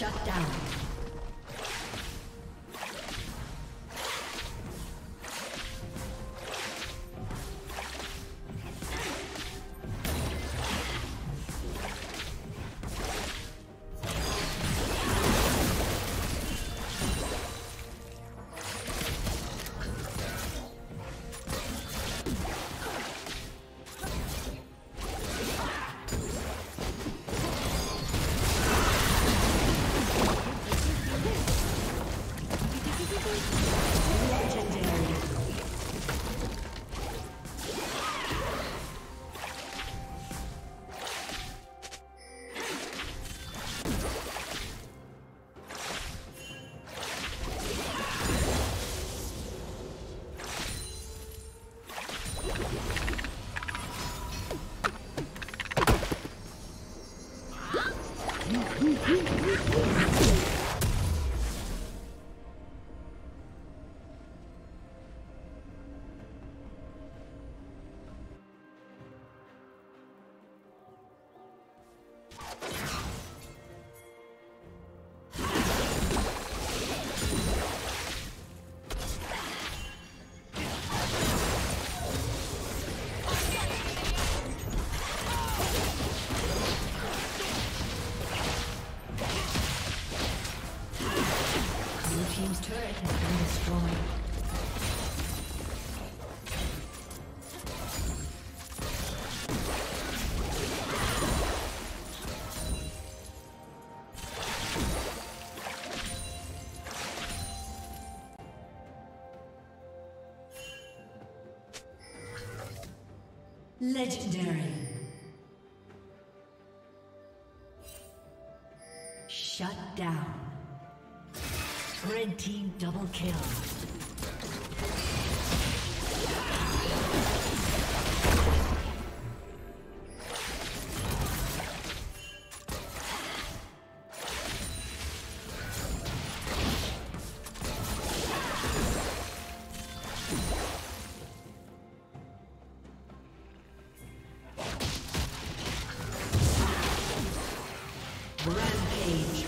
Shut down. Legendary. Shut down. Red team double kill. Rampage.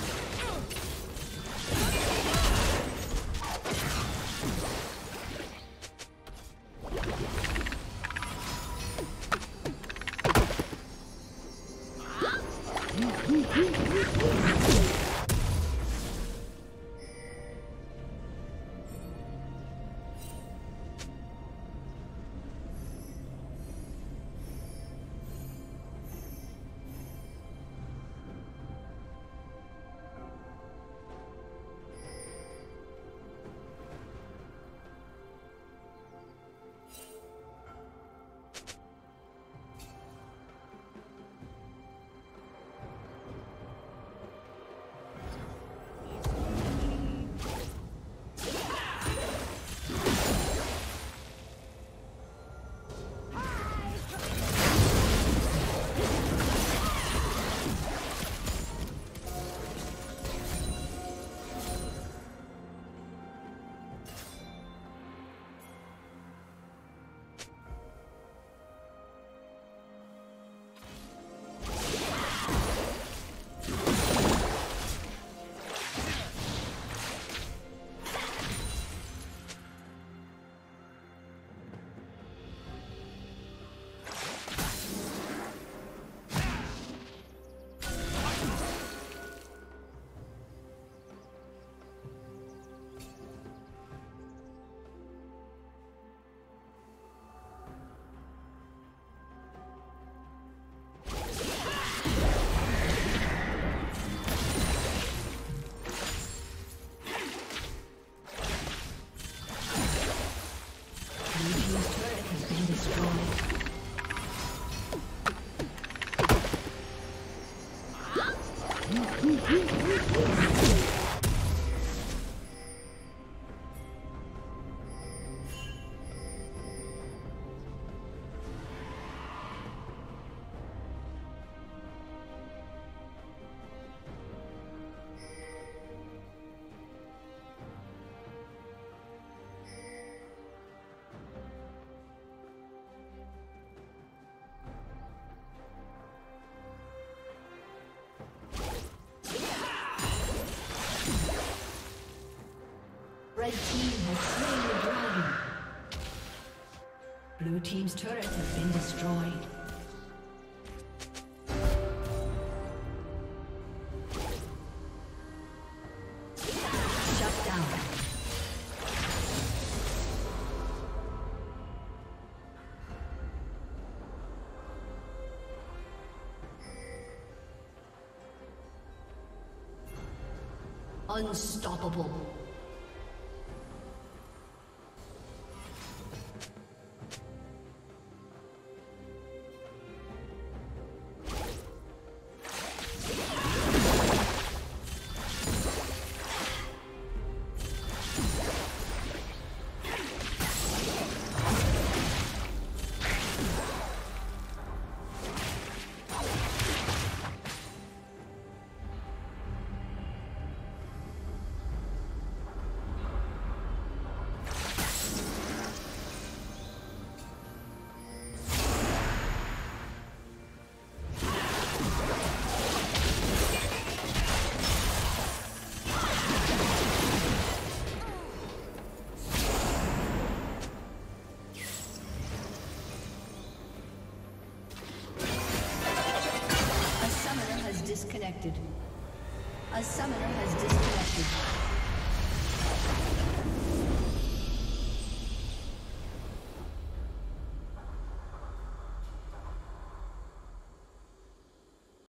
Blue team's turrets have been destroyed. Unstoppable. A summoner has disconnected.